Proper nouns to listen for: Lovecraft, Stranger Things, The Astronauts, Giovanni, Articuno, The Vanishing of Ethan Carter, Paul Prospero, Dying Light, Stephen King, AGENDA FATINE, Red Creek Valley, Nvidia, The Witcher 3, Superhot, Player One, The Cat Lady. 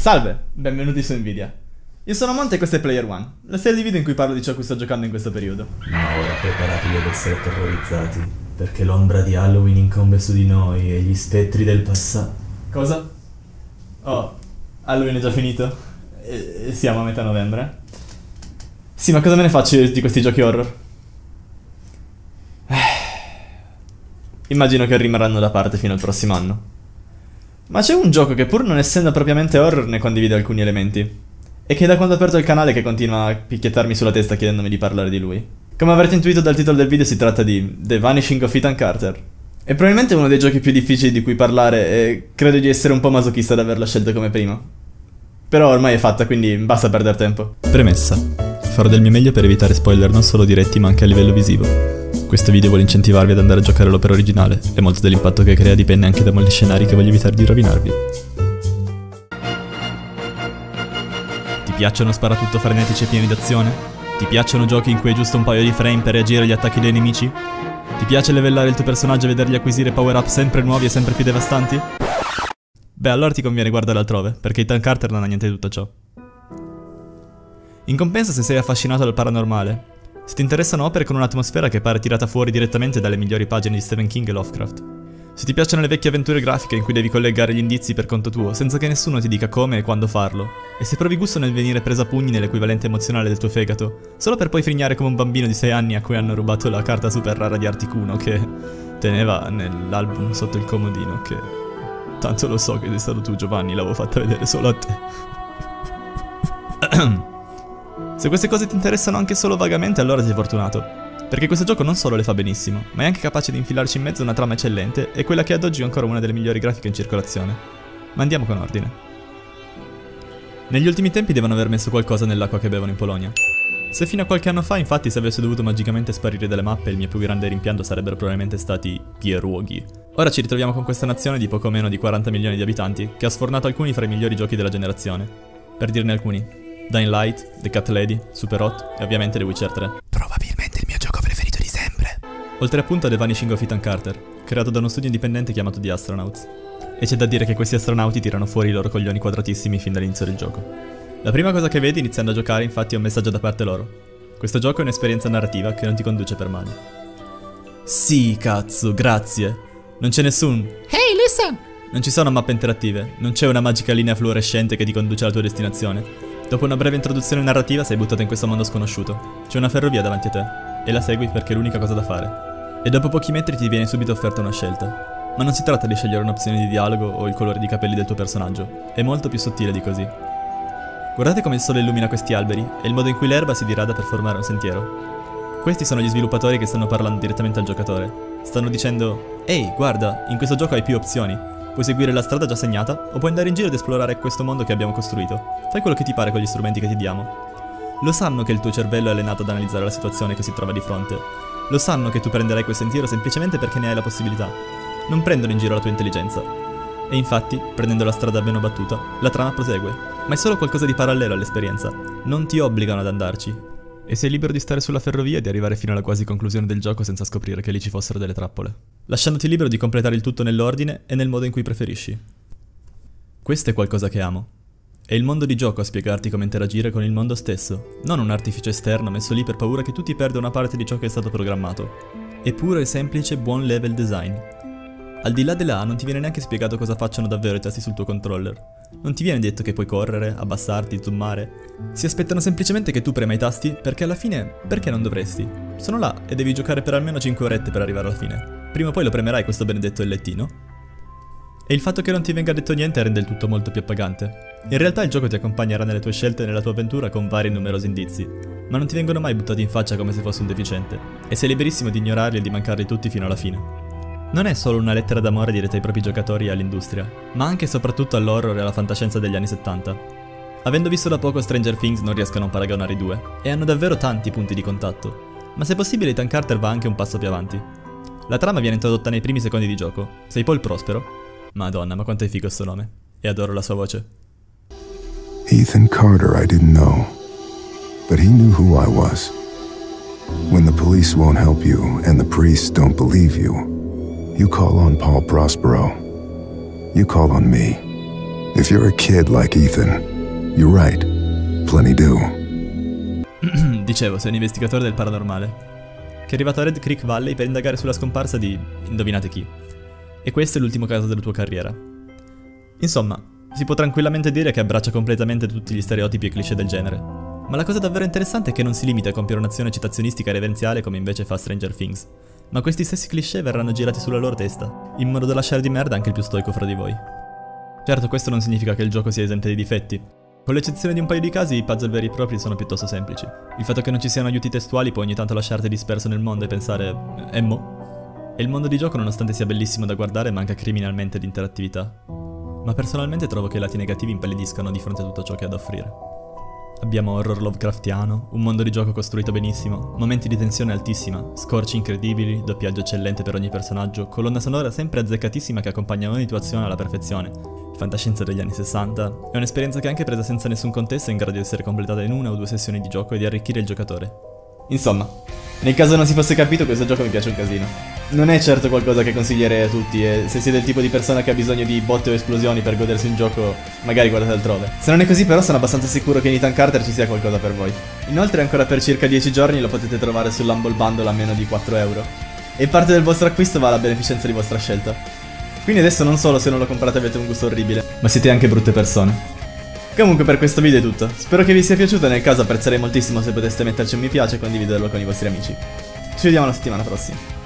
Salve, benvenuti su Nvidia. Io sono Monte e questo è Player One, la serie di video in cui parlo di ciò a cui sto giocando in questo periodo. Ma ora preparatevi ad essere terrorizzati, perché l'ombra di Halloween incombe su di noi e gli spettri del passato. Cosa? Oh, Halloween è già finito? E siamo a metà novembre? Sì, ma cosa me ne faccio io di questi giochi horror? Immagino che rimarranno da parte fino al prossimo anno. Ma c'è un gioco che pur non essendo propriamente horror ne condivide alcuni elementi. E che da quando ho aperto il canale che continua a picchiettarmi sulla testa chiedendomi di parlare di lui. Come avrete intuito dal titolo del video si tratta di The Vanishing of Ethan Carter. È probabilmente uno dei giochi più difficili di cui parlare e credo di essere un po' masochista ad averla scelto come primo. Però ormai è fatta, quindi basta perdere tempo. Premessa. Farò del mio meglio per evitare spoiler non solo diretti ma anche a livello visivo. Questo video vuole incentivarvi ad andare a giocare l'opera originale e molto dell'impatto che crea dipende anche da molti scenari che voglio evitare di rovinarvi. Ti piacciono sparatutto frenetici e pieni d'azione? Ti piacciono giochi in cui è giusto un paio di frame per reagire agli attacchi dei nemici? Ti piace levellare il tuo personaggio e vedergli acquisire power-up sempre nuovi e sempre più devastanti? Beh, allora ti conviene guardare altrove, perché Ethan Carter non ha niente di tutto ciò. In compenso, se sei affascinato dal paranormale, se ti interessano opere con un'atmosfera che pare tirata fuori direttamente dalle migliori pagine di Stephen King e Lovecraft, se ti piacciono le vecchie avventure grafiche in cui devi collegare gli indizi per conto tuo, senza che nessuno ti dica come e quando farlo, e se provi gusto nel venire presa a pugni nell'equivalente emozionale del tuo fegato, solo per poi frignare come un bambino di 6 anni a cui hanno rubato la carta super rara di Articuno che teneva nell'album sotto il comodino, che tanto lo so che sei stato tu Giovanni, l'avevo fatta vedere solo a te. Se queste cose ti interessano anche solo vagamente, allora sei fortunato. Perché questo gioco non solo le fa benissimo, ma è anche capace di infilarci in mezzo una trama eccellente e quella che ad oggi è ancora una delle migliori grafiche in circolazione. Ma andiamo con ordine. Negli ultimi tempi devono aver messo qualcosa nell'acqua che bevono in Polonia. Se fino a qualche anno fa, infatti, se avesse dovuto magicamente sparire dalle mappe, il mio più grande rimpianto sarebbero probabilmente stati pierogi. Ora ci ritroviamo con questa nazione di poco meno di 40 milioni di abitanti, che ha sfornato alcuni fra i migliori giochi della generazione. Per dirne alcuni: Dying Light, The Cat Lady, Superhot e ovviamente The Witcher 3. Oltre appunto a The Vanishing of Ethan Carter, creato da uno studio indipendente chiamato The Astronauts. E c'è da dire che questi astronauti tirano fuori i loro coglioni quadratissimi fin dall'inizio del gioco. La prima cosa che vedi iniziando a giocare infatti è un messaggio da parte loro. Questo gioco è un'esperienza narrativa che non ti conduce per mano. Sì, cazzo, grazie. Non c'è nessun "Hey, listen!". Non ci sono mappe interattive, non c'è una magica linea fluorescente che ti conduce alla tua destinazione. Dopo una breve introduzione narrativa sei buttato in questo mondo sconosciuto. C'è una ferrovia davanti a te, e la segui perché è l'unica cosa da fare. E dopo pochi metri ti viene subito offerta una scelta. Ma non si tratta di scegliere un'opzione di dialogo o il colore di capelli del tuo personaggio, è molto più sottile di così. Guardate come il sole illumina questi alberi e il modo in cui l'erba si dirada per formare un sentiero. Questi sono gli sviluppatori che stanno parlando direttamente al giocatore. Stanno dicendo: "Ehi, guarda, in questo gioco hai più opzioni. Puoi seguire la strada già segnata o puoi andare in giro ed esplorare questo mondo che abbiamo costruito. Fai quello che ti pare con gli strumenti che ti diamo". Lo sanno che il tuo cervello è allenato ad analizzare la situazione che si trova di fronte. Lo sanno che tu prenderai quel sentiero semplicemente perché ne hai la possibilità. Non prendono in giro la tua intelligenza. E infatti, prendendo la strada meno battuta, la trama prosegue. Ma è solo qualcosa di parallelo all'esperienza. Non ti obbligano ad andarci. E sei libero di stare sulla ferrovia e di arrivare fino alla quasi conclusione del gioco senza scoprire che lì ci fossero delle trappole. Lasciandoti libero di completare il tutto nell'ordine e nel modo in cui preferisci. Questo è qualcosa che amo. È il mondo di gioco a spiegarti come interagire con il mondo stesso, non un artificio esterno messo lì per paura che tu ti perda una parte di ciò che è stato programmato. Eppure è semplice buon level design. Al di là della A non ti viene neanche spiegato cosa facciano davvero i tasti sul tuo controller. Non ti viene detto che puoi correre, abbassarti, zoomare. Si aspettano semplicemente che tu prema i tasti perché alla fine, perché non dovresti? Sono là e devi giocare per almeno 5 orette per arrivare alla fine. Prima o poi lo premerai questo benedetto L-tino. E il fatto che non ti venga detto niente rende il tutto molto più appagante. In realtà il gioco ti accompagnerà nelle tue scelte e nella tua avventura con vari e numerosi indizi, ma non ti vengono mai buttati in faccia come se fossi un deficiente, e sei liberissimo di ignorarli e di mancarli tutti fino alla fine. Non è solo una lettera d'amore diretta ai propri giocatori e all'industria, ma anche e soprattutto all'horror e alla fantascienza degli anni 70. Avendo visto da poco Stranger Things non riesco a non paragonare i due, e hanno davvero tanti punti di contatto, ma se possibile Ethan Carter va anche un passo più avanti. La trama viene introdotta nei primi secondi di gioco, sei Paul Prospero. Madonna, ma quanto è figo sto nome. E adoro la sua voce. Ethan Carter I didn't know, but he knew who I was. When the police won't help you and the priests don't believe you, you call on Paul Prospero. You call on me. If you're a kid like Ethan, you're right. Plenty do. Dicevo, sei un investigatore del paranormale che è arrivato a Red Creek Valley per indagare sulla scomparsa di indovinate chi. E questo è l'ultimo caso della tua carriera. Insomma, si può tranquillamente dire che abbraccia completamente tutti gli stereotipi e cliché del genere. Ma la cosa davvero interessante è che non si limita a compiere un'azione citazionistica e reverenziale come invece fa Stranger Things, ma questi stessi cliché verranno girati sulla loro testa, in modo da lasciare di merda anche il più stoico fra di voi. Certo, questo non significa che il gioco sia esente di difetti. Con l'eccezione di un paio di casi, i puzzle veri e propri sono piuttosto semplici. Il fatto che non ci siano aiuti testuali può ogni tanto lasciarti disperso nel mondo e pensare "e mo?". E il mondo di gioco, nonostante sia bellissimo da guardare, manca criminalmente di interattività. Ma personalmente trovo che i lati negativi impallidiscano di fronte a tutto ciò che ha da offrire. Abbiamo horror lovecraftiano, un mondo di gioco costruito benissimo, momenti di tensione altissima, scorci incredibili, doppiaggio eccellente per ogni personaggio, colonna sonora sempre azzeccatissima che accompagna ogni situazione alla perfezione, fantascienza degli anni 60, è un'esperienza che anche presa senza nessun contesto è in grado di essere completata in una o due sessioni di gioco e di arricchire il giocatore. Insomma, nel caso non si fosse capito, questo gioco mi piace un casino. Non è certo qualcosa che consiglierei a tutti e se siete il tipo di persona che ha bisogno di botte o esplosioni per godersi un gioco, magari guardate altrove. Se non è così però sono abbastanza sicuro che in Ethan Carter ci sia qualcosa per voi. Inoltre ancora per circa 10 giorni lo potete trovare sull'Humble Bundle a meno di 4 euro. E parte del vostro acquisto va alla beneficenza di vostra scelta. Quindi adesso non solo se non lo comprate avete un gusto orribile, ma siete anche brutte persone. Comunque per questo video è tutto, spero che vi sia piaciuto e nel caso apprezzerei moltissimo se poteste metterci un mi piace e condividerlo con i vostri amici. Ci vediamo la settimana prossima.